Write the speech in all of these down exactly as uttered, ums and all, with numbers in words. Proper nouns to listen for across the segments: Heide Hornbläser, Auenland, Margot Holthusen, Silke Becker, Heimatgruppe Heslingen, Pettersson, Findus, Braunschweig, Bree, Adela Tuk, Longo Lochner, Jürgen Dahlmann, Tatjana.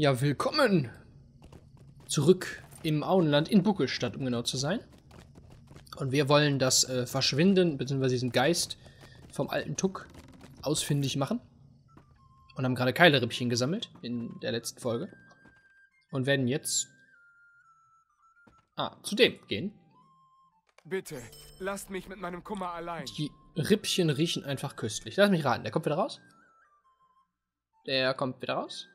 Ja, willkommen zurück im Auenland, in Buckelstadt, um genau zu sein. Und wir wollen das äh, Verschwinden, beziehungsweise diesen Geist vom alten Tuk ausfindig machen. Und haben gerade Keilerippchen gesammelt in der letzten Folge. Und werden jetzt... Ah, zu dem gehen. Bitte, lasst mich mit meinem Kummer allein. Die Rippchen riechen einfach köstlich. Lass mich raten, der kommt wieder raus. Der kommt wieder raus.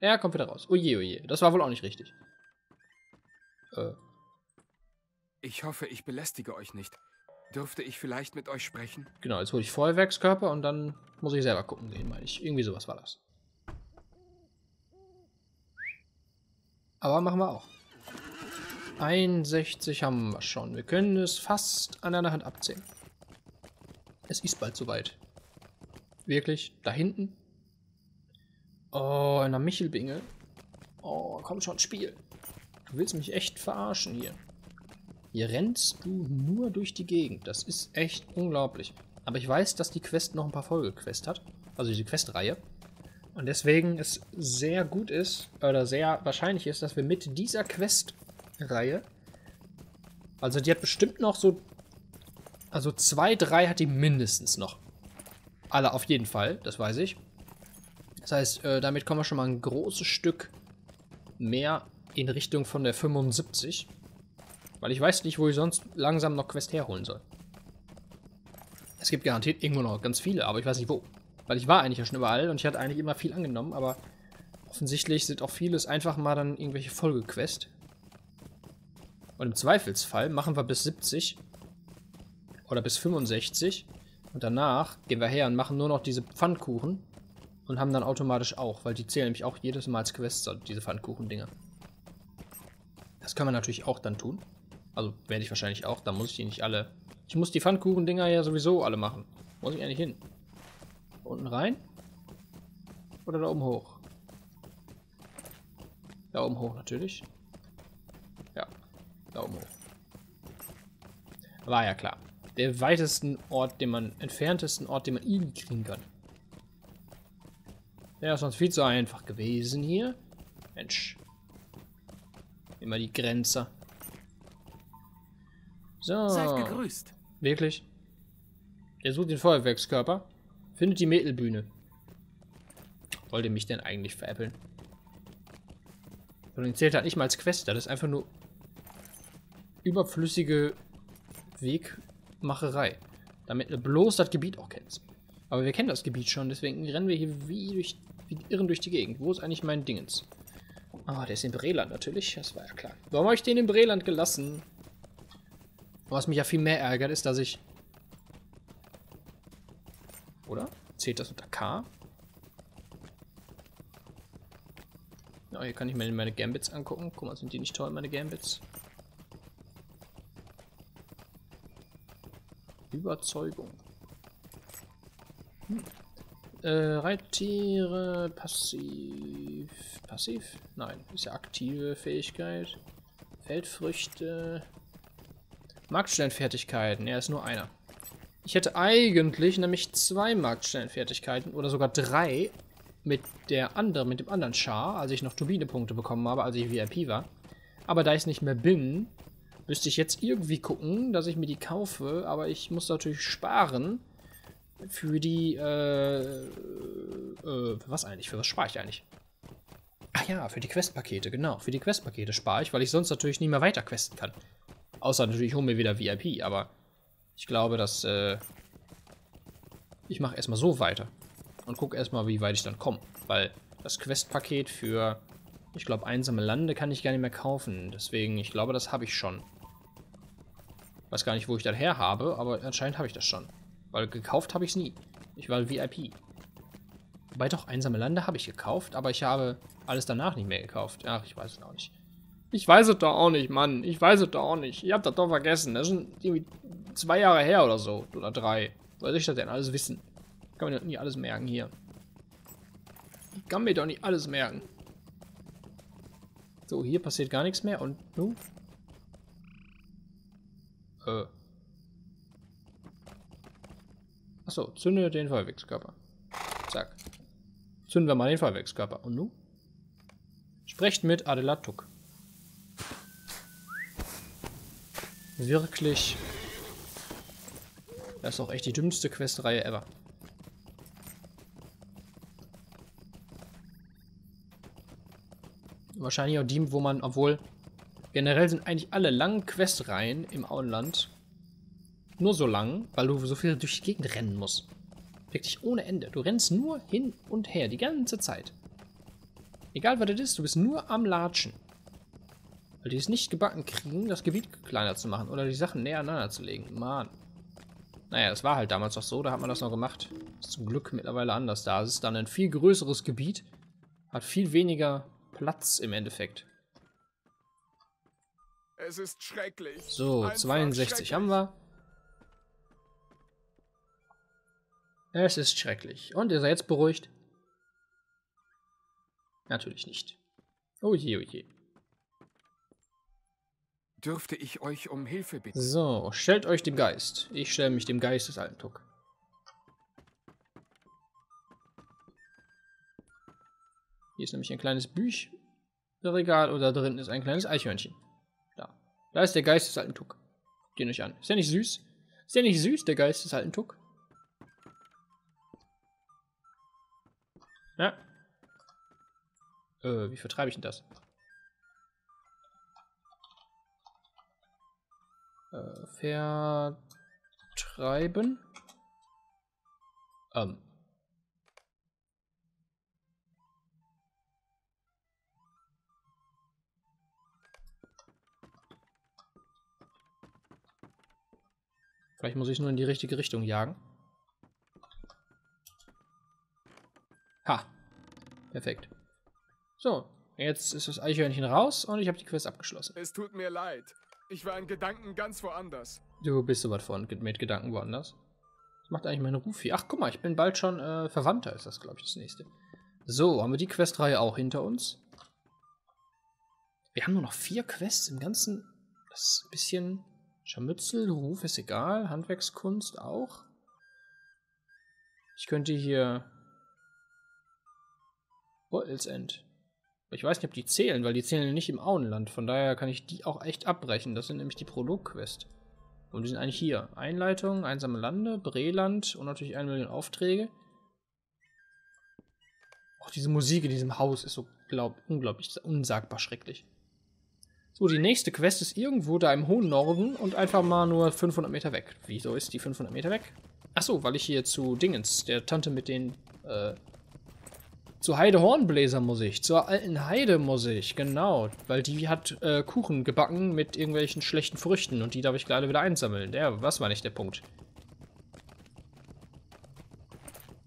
Er kommt wieder raus. Oje, oje. Das war wohl auch nicht richtig. Äh. Ich hoffe, ich belästige euch nicht. Dürfte ich vielleicht mit euch sprechen? Genau, jetzt hole ich Feuerwerkskörper und dann muss ich selber gucken gehen, meine ich. Irgendwie sowas war das. Aber machen wir auch. einundsechzig haben wir schon. Wir können es fast an einer Hand abzählen. Es ist bald soweit. Wirklich? Da hinten? Oh, in der Michelbinge. Oh, komm schon, Spiel. Du willst mich echt verarschen hier. Hier rennst du nur durch die Gegend. Das ist echt unglaublich. Aber ich weiß, dass die Quest noch ein paar Folgequests hat. Also diese Questreihe. Und deswegen es sehr gut ist, oder sehr wahrscheinlich ist, dass wir mit dieser Questreihe, also die hat bestimmt noch so, also zwei, drei hat die mindestens noch. Alle auf jeden Fall, das weiß ich. Das heißt, damit kommen wir schon mal ein großes Stück mehr in Richtung von der fünfundsiebzig. Weil ich weiß nicht, wo ich sonst langsam noch Quest herholen soll. Es gibt garantiert irgendwo noch ganz viele, aber ich weiß nicht wo. Weil ich war eigentlich ja schon überall und ich hatte eigentlich immer viel angenommen, aber offensichtlich sind auch vieles einfach mal dann irgendwelche Folgequests. Und im Zweifelsfall machen wir bis siebzig oder bis fünfundsechzig und danach gehen wir her und machen nur noch diese Pfannkuchen. Und haben dann automatisch auch, weil die zählen nämlich auch jedes Mal als Quests, diese Pfannkuchen-Dinger. Das kann man natürlich auch dann tun. Also werde ich wahrscheinlich auch, dann muss ich die nicht alle... Ich muss die Pfannkuchen-Dinger ja sowieso alle machen. Muss ich eigentlich hin. Unten rein? Oder da oben hoch? Da oben hoch natürlich. Ja, da oben hoch. War ja klar. Der weitesten Ort, den man... entferntesten Ort, den man ihn kriegen kann. Wäre sonst viel zu einfach gewesen hier. Mensch. Immer die Grenze. So. Seid gegrüßt. Wirklich? Er sucht den Feuerwerkskörper. Findet die Mädelbühne. Wollt ihr mich denn eigentlich veräppeln? Und den zählt halt nicht mal als Quest. Das ist einfach nur überflüssige Wegmacherei. Damit ihr bloß das Gebiet auch kennt. Aber wir kennen das Gebiet schon, deswegen rennen wir hier wie durch wie irren durch die Gegend. Wo ist eigentlich mein Dingens? Ah, oh, der ist in Breland natürlich, das war ja klar. Warum habe ich den in Breland gelassen? Was mich ja viel mehr ärgert, ist, dass ich... Oder? Zählt das unter K? Ja, hier kann ich mir meine Gambits angucken. Guck mal, sind die nicht toll, meine Gambits? Überzeugung. Hm. Äh, Reittiere, passiv, passiv? Nein, ist ja aktive Fähigkeit. Feldfrüchte, Marktsteinfertigkeiten, ja, ist nur einer. Ich hätte eigentlich nämlich zwei Marktsteinfertigkeiten oder sogar drei mit der anderen, mit dem anderen Char, als ich noch Turbinepunkte bekommen habe, als ich V I P war. Aber da ich es nicht mehr bin, müsste ich jetzt irgendwie gucken, dass ich mir die kaufe, aber ich muss natürlich sparen. Für die, äh, äh, was eigentlich? Für was spare ich eigentlich? Ach ja, für die Questpakete, genau. Für die Questpakete spare ich, weil ich sonst natürlich nicht mehr weiter questen kann. Außer natürlich hole mir wieder V I P, aber ich glaube, dass, äh, ich mache erstmal so weiter. Und gucke erstmal, wie weit ich dann komme. Weil das Questpaket für, ich glaube, einsame Lande kann ich gar nicht mehr kaufen. Deswegen, ich glaube, das habe ich schon. Weiß gar nicht, wo ich das her habe, aber anscheinend habe ich das schon. Weil gekauft habe ich es nie. Ich war V I P. Wobei doch, einsame Lande habe ich gekauft, aber ich habe alles danach nicht mehr gekauft. Ach, ich weiß es auch nicht. Ich weiß es doch auch nicht, Mann. Ich weiß es doch auch nicht. Ich habe das doch vergessen. Das sind irgendwie zwei Jahre her oder so. Oder drei. Was soll ich das denn alles wissen? Kann mir doch nie alles merken hier. Ich kann mir doch nicht alles merken. So, hier passiert gar nichts mehr. Und nun? Äh. Achso, zünde den Feuerwerkskörper. Zack. Zünden wir mal den Feuerwerkskörper. Und nun? Sprecht mit Adela Tuk. Wirklich. Das ist auch echt die dümmste Questreihe ever. Wahrscheinlich auch die, wo man, obwohl generell sind eigentlich alle langen Questreihen im Auenland nur so lang, weil du so viel durch die Gegend rennen musst. Wirklich ohne Ende. Du rennst nur hin und her, die ganze Zeit. Egal, was das ist, du bist nur am Latschen. Weil die es nicht gebacken kriegen, das Gebiet kleiner zu machen oder die Sachen näher aneinander zu legen. Mann. Naja, das war halt damals noch so, da hat man das noch gemacht. Ist zum Glück mittlerweile anders da. Es ist dann ein viel größeres Gebiet, hat viel weniger Platz im Endeffekt. Es ist schrecklich. So, einfach zweiundsechzig schrecklich. Haben wir. Es ist schrecklich. Und ihr seid jetzt beruhigt? Natürlich nicht. Oh je, oh je. Dürfte ich euch um Hilfe bitten? So, stellt euch dem Geist. Ich stelle mich dem Geist des alten Tuk. Hier ist nämlich ein kleines Bücherregal oder da drin ist ein kleines Eichhörnchen. Da. Da ist der Geist des alten Tuk. Geht euch an. Ist der nicht süß? Ist der nicht süß, der Geist des alten Tuk? Ja. Äh, wie vertreibe ich denn das? Äh, vertreiben? Ähm. Vielleicht muss ich es nur in die richtige Richtung jagen. Ha. Perfekt. So, jetzt ist das Eichhörnchen raus und ich habe die Quest abgeschlossen. Es tut mir leid. Ich war in Gedanken ganz woanders. Du bist sowas von mit Gedanken woanders. Was macht eigentlich mein Rufi? Ach, guck mal, ich bin bald schon äh, Verwandter, ist das, glaube ich, das nächste. So, haben wir die Questreihe auch hinter uns. Wir haben nur noch vier Quests im Ganzen. Das ist ein bisschen Scharmützel, Ruf ist egal, Handwerkskunst auch. Ich könnte hier End. Ich weiß nicht, ob die zählen, weil die zählen nicht im Auenland. Von daher kann ich die auch echt abbrechen. Das sind nämlich die Prolog-Quest. Und die sind eigentlich hier. Einleitung, einsame Lande, Breland und natürlich eine Million Aufträge. Auch diese Musik in diesem Haus ist so glaub, unglaublich, unsagbar schrecklich. So, die nächste Quest ist irgendwo da im hohen Norden und einfach mal nur fünfhundert Meter weg. Wieso ist die fünfhundert Meter weg? Achso, weil ich hier zu Dingens, der Tante mit den, äh, Zu Heide Hornbläser muss ich, zur alten Heide muss ich, genau, weil die hat äh, Kuchen gebacken mit irgendwelchen schlechten Früchten und die darf ich gerade wieder einsammeln. Der, was war nicht der Punkt?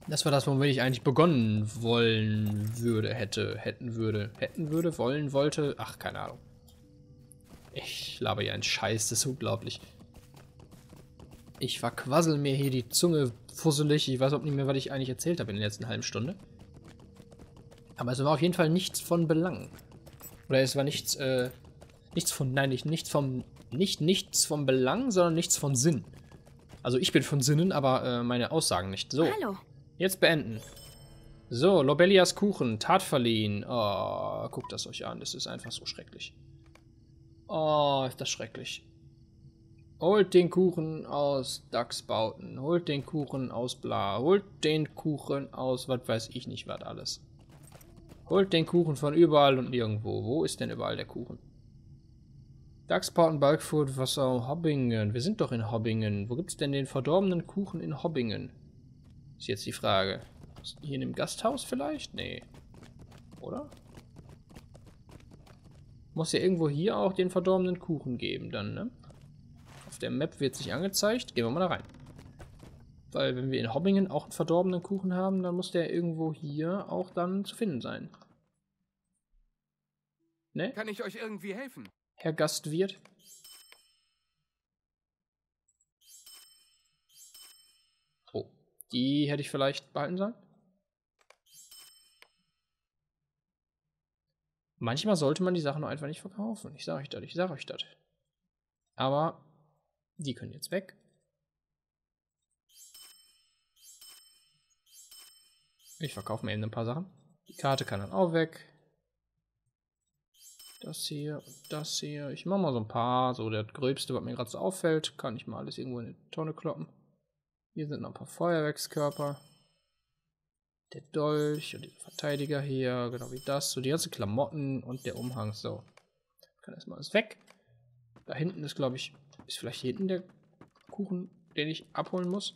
Das war das, womit ich eigentlich begonnen wollen würde, hätte, hätten würde, hätten würde, wollen wollte, ach, keine Ahnung. Ich laber hier einen Scheiß, das ist unglaublich. Ich verquassel mir hier die Zunge fusselig, ich weiß auch nicht mehr, was ich eigentlich erzählt habe in der letzten halben Stunde. Aber es war auf jeden Fall nichts von Belang. Oder es war nichts, äh, nichts von, nein, nicht, nichts vom, nicht nichts vom Belang, sondern nichts von Sinn. Also ich bin von Sinnen, aber äh, meine Aussagen nicht. So, hallo. Jetzt beenden. So, Lobellias Kuchen, Tat verliehen. Oh, guckt das euch an, das ist einfach so schrecklich. Oh, ist das schrecklich. Holt den Kuchen aus Dachsbauten, holt den Kuchen aus Bla, holt den Kuchen aus, was weiß ich nicht, was alles. Holt den Kuchen von überall und nirgendwo. Wo ist denn überall der Kuchen? Dachsbauten, Balkfurt, Wasser, Hobbingen. Wir sind doch in Hobbingen. Wo gibt's denn den verdorbenen Kuchen in Hobbingen? Ist jetzt die Frage. Hier in dem Gasthaus vielleicht? Nee. Oder? Muss ja irgendwo hier auch den verdorbenen Kuchen geben dann, ne? Auf der Map wird es nicht angezeigt. Gehen wir mal da rein. Weil wenn wir in Hobbingen auch einen verdorbenen Kuchen haben, dann muss der irgendwo hier auch dann zu finden sein. Ne? Kann ich euch irgendwie helfen? Herr Gastwirt. Oh, die hätte ich vielleicht behalten sollen. Manchmal sollte man die Sachen einfach nicht verkaufen. Ich sage euch das, ich sage euch das. Aber die können jetzt weg. Ich verkaufe mir eben ein paar Sachen. Die Karte kann dann auch weg. Das hier und das hier. Ich mache mal so ein paar. So, das Gröbste, was mir gerade so auffällt, kann ich mal alles irgendwo in die Tonne kloppen. Hier sind noch ein paar Feuerwerkskörper. Der Dolch und dieser Verteidiger hier, genau wie das. So, die ganzen Klamotten und der Umhang. So, kann erstmal alles weg. Da hinten ist, glaube ich, ist vielleicht hinten der Kuchen, den ich abholen muss.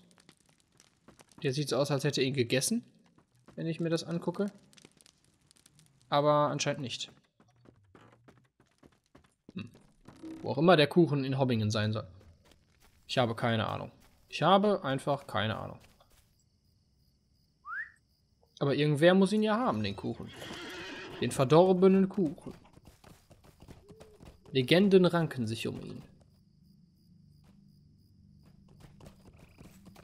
Der sieht so aus, als hätte er ihn gegessen, wenn ich mir das angucke. Aber anscheinend nicht. Hm. Wo auch immer der Kuchen in Hobbingen sein soll. Ich habe keine Ahnung. Ich habe einfach keine Ahnung. Aber irgendwer muss ihn ja haben, den Kuchen. Den verdorbenen Kuchen. Legenden ranken sich um ihn.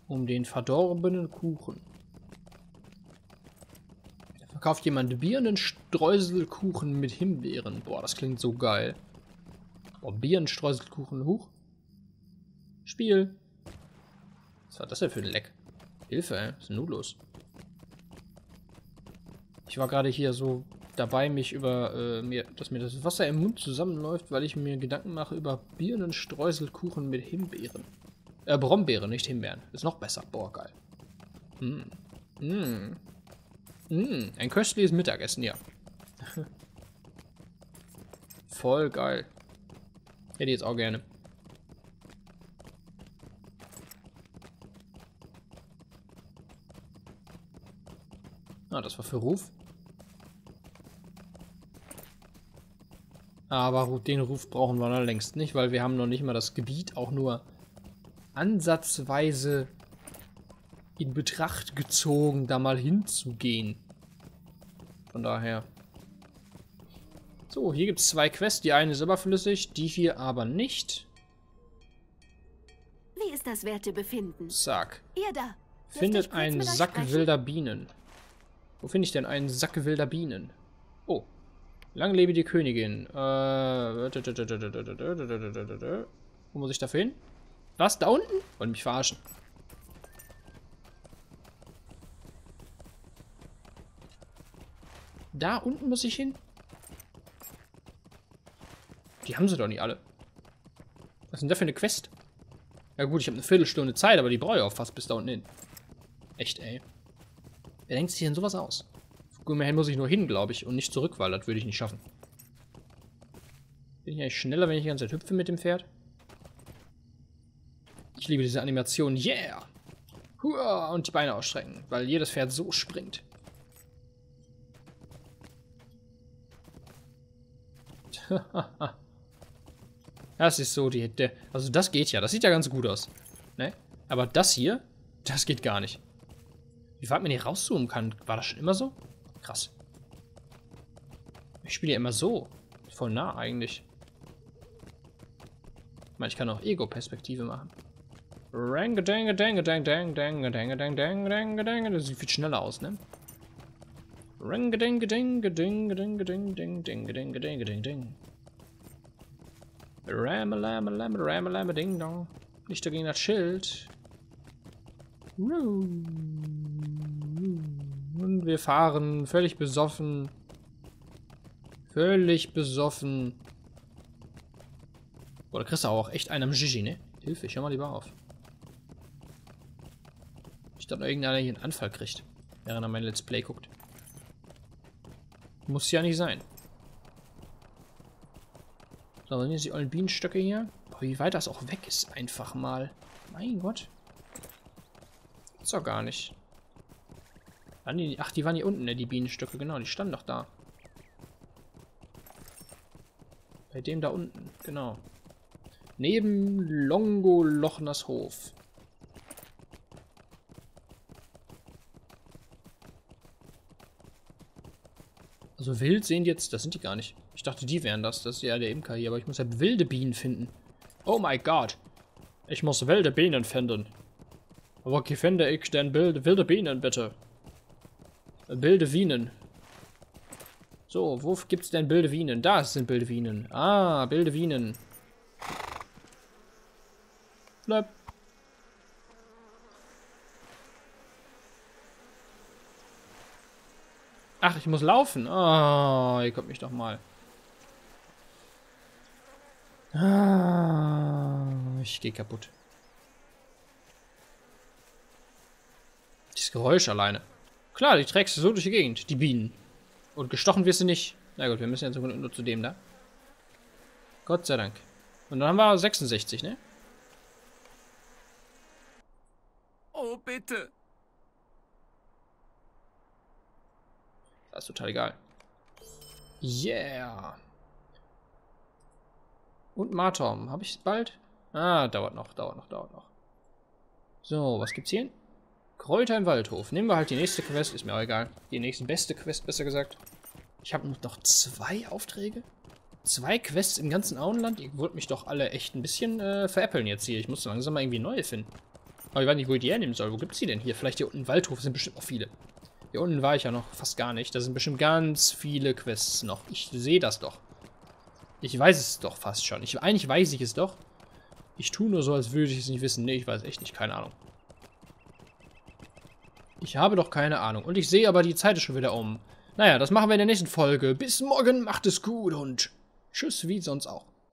Um den verdorbenen Kuchen. Da verkauft jemand Birnenstreuselkuchen mit Himbeeren. Boah, das klingt so geil. Boah, Birnenstreuselkuchen, huch. Spiel. Was war das denn für ein Leck? Hilfe, ey. Was ist denn nun los? Ich war gerade hier so dabei, mich über, äh, mir, dass mir das Wasser im Mund zusammenläuft, weil ich mir Gedanken mache über Birnenstreuselkuchen mit Himbeeren. Äh, Brombeere, nicht Himbeeren. Ist noch besser. Boah, geil. Mm. Mm. Mm. Ein köstliches Mittagessen, ja. Voll geil. Hätte ich jetzt auch gerne. Ah, das war für Ruf. Aber den Ruf brauchen wir noch längst nicht, weil wir haben noch nicht mal das Gebiet auch nur ansatzweise in Betracht gezogen, da mal hinzugehen. Von daher. So, hier gibt es zwei Quests. Die eine ist überflüssig, die hier aber nicht. Wie ist das werte Befinden? Zack. Ihr da. Findet einen Sack wilder Bienen. Wo finde ich denn einen Sack wilder Bienen? Oh. Lang lebe die Königin. Äh. Wo muss ich dafür hin? Was? Da unten? Wollen mich verarschen. Da unten muss ich hin? Die haben sie doch nicht alle. Was ist denn da für eine Quest? Ja gut, ich habe eine Viertelstunde Zeit, aber die brauche ich auch fast bis da unten hin. Echt, ey. Wer denkt sich denn sowas aus? Immerhin muss ich nur hin, glaube ich, und nicht zurück, weil das würde ich nicht schaffen. Bin ich eigentlich schneller, wenn ich die ganze Zeit hüpfe mit dem Pferd? Ich liebe diese Animation. Yeah! Hua! Und die Beine ausstrecken, weil jedes Pferd so springt. Das ist so die... Der, also das geht ja. Das sieht ja ganz gut aus. Ne? Aber das hier, das geht gar nicht. Wie weit man hier rauszoomen kann, war das schon immer so? Krass. Ich spiele ja immer so. Voll nah eigentlich. Ich meine, ich kann auch Ego-Perspektive machen. Das sieht viel schneller aus, ne? Nicht dagegen das Schild. Und wir fahren völlig besoffen. Völlig besoffen. Boah, da kriegst du auch echt einen am Gigi, ne? Hilfe, ich hör mal lieber auf. Ich dachte, irgendeiner hier einen Anfall kriegt, während er mein Let's Play guckt. Muss ja nicht sein. So, dann sind die alten Bienenstöcke hier. Boah, wie weit das auch weg ist, einfach mal. Mein Gott. Ist doch gar nicht. Ach, die waren hier unten, ne? Die Bienenstöcke, genau, die standen doch da. Bei dem da unten, genau. Neben Longo Lochners Hof. Also wild sehen die jetzt, das sind die gar nicht. Ich dachte, die wären das, das ist ja der Imker hier, aber ich muss halt wilde Bienen finden. Oh mein Gott, ich muss wilde Bienen finden. Aber wie finde ich denn wilde Bienen, bitte? Wilde Bienen. So, wo gibt's denn wilde Bienen? Da sind wilde Bienen. Ah, wilde Bienen. Bleib. Ach, ich muss laufen. Ah, oh, ihr kommt mich doch mal. Ah, ich gehe kaputt. Dieses Geräusch alleine. Klar, die trägst du so durch die Gegend, die Bienen. Und gestochen wirst du nicht. Na gut, wir müssen jetzt nur zu dem da. Gott sei Dank. Und dann haben wir sechsundsechzig, ne? Oh, bitte. Das ist total egal. Yeah. Und Martom. Habe ich bald? Ah, dauert noch, dauert noch, dauert noch. So, was gibt's hier? Kräuter im Waldhof. Nehmen wir halt die nächste Quest. Ist mir auch egal. Die nächsten beste Quest, besser gesagt. Ich habe noch zwei Aufträge. Zwei Quests im ganzen Auenland. Ihr wollt mich doch alle echt ein bisschen äh, veräppeln jetzt hier. Ich muss langsam mal irgendwie neue finden. Aber ich weiß nicht, wo ich die hernehmen soll. Wo gibt's die denn hier? Vielleicht hier unten im Waldhof sind bestimmt auch viele. Hier unten war ich ja noch fast gar nicht. Da sind bestimmt ganz viele Quests noch. Ich sehe das doch. Ich weiß es doch fast schon. Ich, eigentlich weiß ich es doch. Ich tue nur so, als würde ich es nicht wissen. Nee, ich weiß echt nicht. Keine Ahnung. Ich habe doch keine Ahnung. Und ich sehe aber, die Zeit ist schon wieder um. Naja, das machen wir in der nächsten Folge. Bis morgen, macht es gut und tschüss, wie sonst auch.